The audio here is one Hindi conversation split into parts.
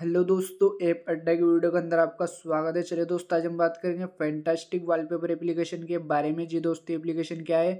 हेलो दोस्तों, ऐप अड्डा के वीडियो के अंदर आपका स्वागत है। चलिए दोस्तों, आज हम बात करेंगे फैंटास्टिक वॉलपेपर एप्लीकेशन के बारे में। जी दोस्तों, एप्लीकेशन क्या है,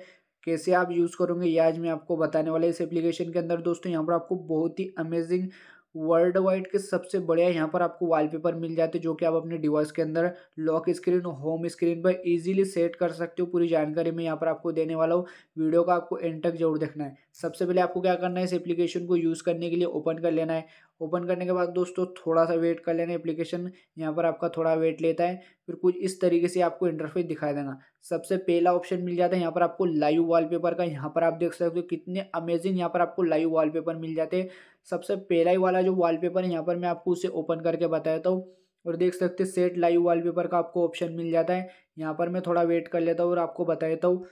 कैसे आप यूज़ करोगे, ये आज मैं आपको बताने वाला है। इस एप्लीकेशन के अंदर दोस्तों यहाँ पर आपको बहुत ही अमेजिंग, वर्ल्ड वाइड के सबसे बढ़िया यहाँ पर आपको वॉलपेपर मिल जाते हैं, जो कि आप अपने डिवाइस के अंदर लॉक स्क्रीन, होम स्क्रीन पर इजीली सेट कर सकते हो। पूरी जानकारी मैं यहाँ पर आपको देने वाला हूँ, वीडियो का आपको एंड तक जरूर देखना है। सबसे पहले आपको क्या करना है, इस एप्लीकेशन को यूज़ करने के लिए ओपन कर लेना है। ओपन करने के बाद दोस्तों थोड़ा सा वेट कर लेना, एप्लीकेशन यहाँ पर आपका थोड़ा वेट लेता है। फिर कुछ इस तरीके से आपको इंटरफेस दिखाई देना। सबसे पहला ऑप्शन मिल जाता है यहाँ पर आपको लाइव वॉलपेपर का। यहाँ पर आप देख सकते हो कितने अमेजिंग यहाँ पर आपको लाइव वॉलपेपर मिल जाते हैं। सबसे पहला ही वाला जो वॉलपेपर है यहाँ पर मैं आपको उसे ओपन करके बताता हूँ, और देख सकते हैं सेट लाइव वॉलपेपर का आपको ऑप्शन मिल जाता है। यहाँ पर मैं थोड़ा वेट कर लेता हूँ और आपको बता देता हूँ।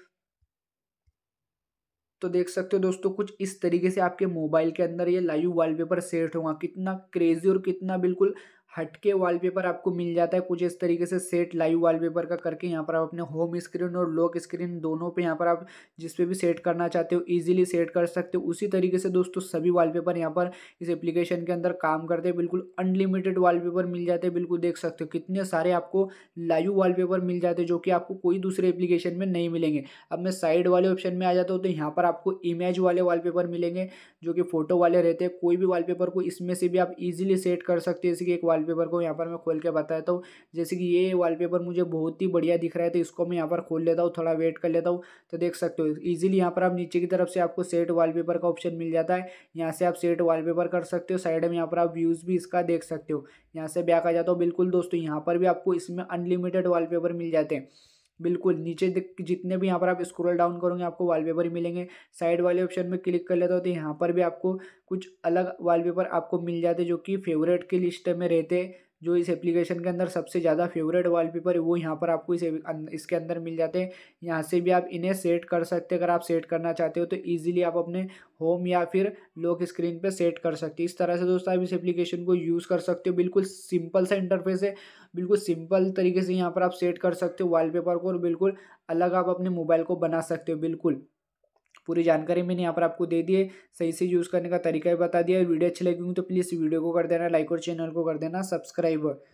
तो देख सकते हो दोस्तों कुछ इस तरीके से आपके मोबाइल के अंदर ये लाइव वॉलपेपर सेट होगा। कितना क्रेजी और कितना बिल्कुल हटके वॉलपेपर आपको मिल जाता है। कुछ इस तरीके से सेट लाइव वॉलपेपर का करके यहाँ पर आप अपने होम स्क्रीन और लॉक स्क्रीन दोनों पे यहाँ पर आप जिस पे भी सेट करना चाहते हो इजीली सेट कर सकते हो। उसी तरीके से दोस्तों सभी वॉलपेपर यहाँ पर इस एप्लीकेशन के अंदर काम करते हैं। बिल्कुल अनलिमिटेड वॉलपेपर मिल जाते हैं। बिल्कुल देख सकते हो कितने सारे आपको लाइव वॉलपेपर मिल जाते हैं, जो कि आपको कोई दूसरे एप्लीकेशन में नहीं मिलेंगे। अब मैं साइड वाले ऑप्शन में आ जाता हूँ तो यहाँ पर आपको इमेज वाले वॉलपेपर मिलेंगे, जो कि फ़ोटो वाले रहते हैं। कोई भी वॉलपेपर को इसमें से भी आप इजीली सेट कर सकते हैं। जैसे कि एक वॉलपेपर को यहाँ पर मैं खोल के बताता हूँ, जैसे कि ये वॉलपेपर मुझे बहुत ही बढ़िया दिख रहा है, तो इसको मैं यहाँ पर खोल लेता हूँ, थोड़ा वेट कर लेता हूँ। तो देख सकते हो इजीली यहाँ पर आप नीचे की तरफ से आपको सेट वॉलपेपर का ऑप्शन मिल जाता है। यहाँ से आप सेट वॉलपेपर कर सकते हो। साइड में यहाँ पर आप व्यूज़ भी इसका देख सकते हो। यहाँ से बैक आ जाता हूँ। बिल्कुल दोस्तों यहाँ पर भी आपको इसमें अनलिमिटेड वॉलपेपर मिल जाते हैं। बिल्कुल नीचे जितने भी यहाँ पर आप स्क्रॉल डाउन करोगे आपको वॉलपेपर ही मिलेंगे। साइड वाले ऑप्शन में क्लिक कर लेता हूँ तो यहाँ पर भी आपको कुछ अलग वॉलपेपर आपको मिल जाते हैं, जो कि फेवरेट की लिस्ट में रहते हैं। जो इस एप्लीकेशन के अंदर सबसे ज़्यादा फेवरेट वॉलपेपर है वो यहाँ पर आपको इसके अंदर मिल जाते हैं। यहाँ से भी आप इन्हें सेट कर सकते हैं। अगर आप सेट करना चाहते हो तो ईजिली आप अपने होम या फिर लॉक स्क्रीन पे सेट कर सकते हो। इस तरह से दोस्तों आप इस एप्लीकेशन को यूज़ कर सकते हो। बिल्कुल सिंपल सा इंटरफेस है, बिल्कुल सिंपल तरीके से यहाँ पर आप सेट कर सकते हो वॉलपेपर को, और बिल्कुल अलग आप अपने मोबाइल को बना सकते हो। बिल्कुल पूरी जानकारी मैंने यहाँ पर आपको दे दी है, सही से यूज़ करने का तरीका भी बता दिया है। वीडियो अच्छी लगेगी तो प्लीज़ वीडियो को कर देना लाइक और चैनल को कर देना सब्सक्राइब।